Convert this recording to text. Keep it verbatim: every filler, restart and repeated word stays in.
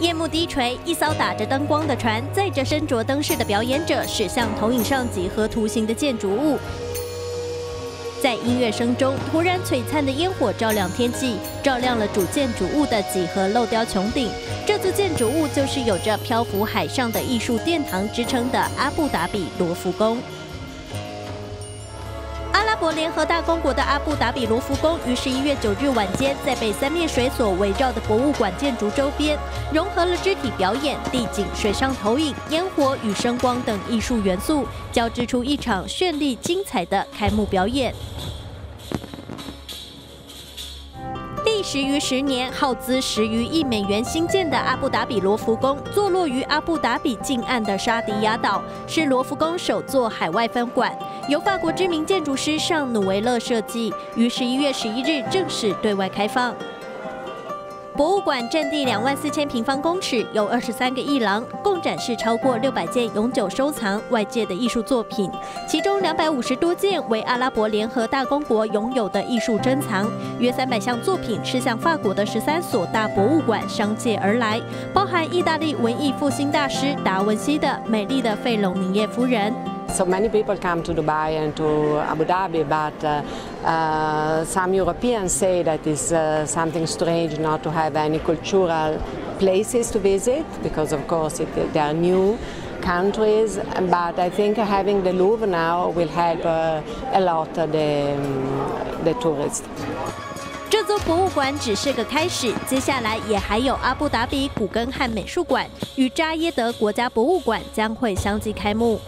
夜幕低垂，一艘打着灯光的船载着身着灯饰的表演者驶向投影上几何图形的建筑物。在音乐声中，突然璀璨的烟火照亮天际，照亮了主建筑物的几何镂雕穹顶。这座建筑物就是有着“漂浮海上的艺术殿堂”之称的阿布达比罗浮宫。 阿拉伯联合大公国的阿布达比罗浮宫于十一月九日晚间，在被三面水所围绕的博物馆建筑周边，融合了肢体表演、地景、水上投影、烟火与声光等艺术元素，交织出一场绚丽精彩的开幕表演。 历时逾十年，耗资十余亿美元新建的阿布达比罗浮宫，坐落于阿布达比近岸的沙迪亚岛，是罗浮宫首座海外分馆，由法国知名建筑师尚努维勒设计，于十一月十一日正式对外开放。 博物馆占地两万四千平方公尺，有二十三个艺廊，共展示超过六百件永久收藏外界的艺术作品，其中两百五十多件为阿拉伯联合大公国拥有的艺术珍藏，约三百项作品是向法国的十三所大博物馆商借而来，包含意大利文艺复兴大师达文西的《美丽的费隆尼耶夫人》。 So many people come to Dubai and to Abu Dhabi, but uh, uh, some Europeans say that it's uh, something strange not to have any cultural places to visit, because of course it, they are new countries. But I think having the Louvre now will help uh, a lot the, um, the tourists. 这座博物馆只是个开始，接下来也还有阿布达比古根汉美术馆与扎耶德国家博物馆将会相继开幕。